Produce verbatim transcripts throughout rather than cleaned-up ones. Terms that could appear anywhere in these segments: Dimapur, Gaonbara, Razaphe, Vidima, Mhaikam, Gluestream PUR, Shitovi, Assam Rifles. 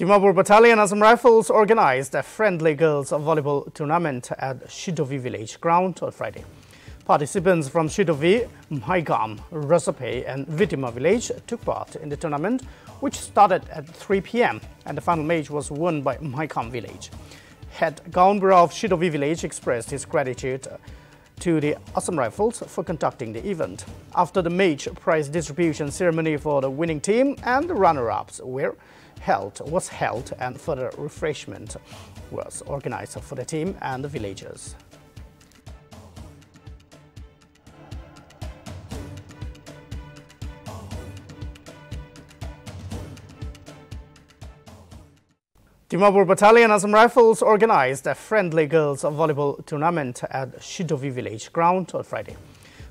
Dimapur Battalion Assam Rifles organized a friendly girls volleyball tournament at Shitovi village ground on Friday. Participants from Shitovi, Mhaikam, Razaphe and Vidima village took part in the tournament, which started at three p m and the final match was won by Mhaikam village. Head Gaonbara of Shitovi village expressed his gratitude to the Assam Rifles for conducting the event. After the match, prize distribution ceremony for the winning team and the runner-ups were held, was held and further refreshment was organized for the team and the villagers. Dimapur Battalion Assam Rifles organized a friendly girls volleyball tournament at Shitovi village ground on Friday.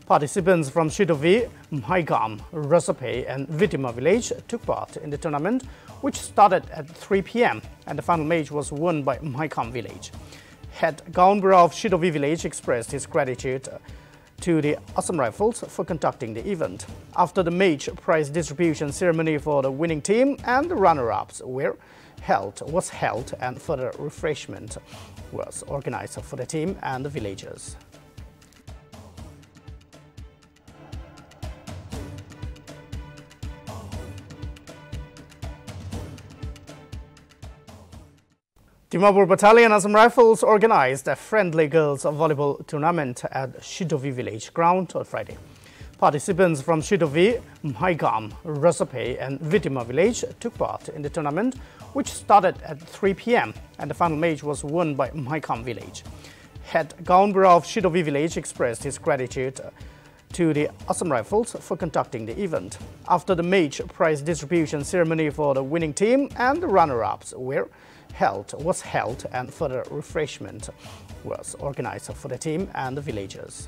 Participants from Shitovi, Mhaikam, Razaphe and Vidima village took part in the tournament, which started at three p m and the final match was won by Mhaikam village. Head Gaonbara of Shitovi village expressed his gratitude to the Assam Rifles for conducting the event. After the match, prize distribution ceremony for the winning team and the runner-ups were held, was held and further refreshment was organized for the team and the villagers. Dimapur Battalion Assam Rifles organized a friendly girls volleyball tournament at Shitovi village ground on Friday. Participants from Shitovi, Mhaikam, Razaphe and Vidima village took part in the tournament, which started at three p m and the final match was won by Mhaikam village. Head Gaonbara of Shitovi village expressed his gratitude to the Assam Rifles for conducting the event. After the match, prize distribution ceremony for the winning team and the runner-ups were held, was held and further refreshment was organized for the team and the villagers.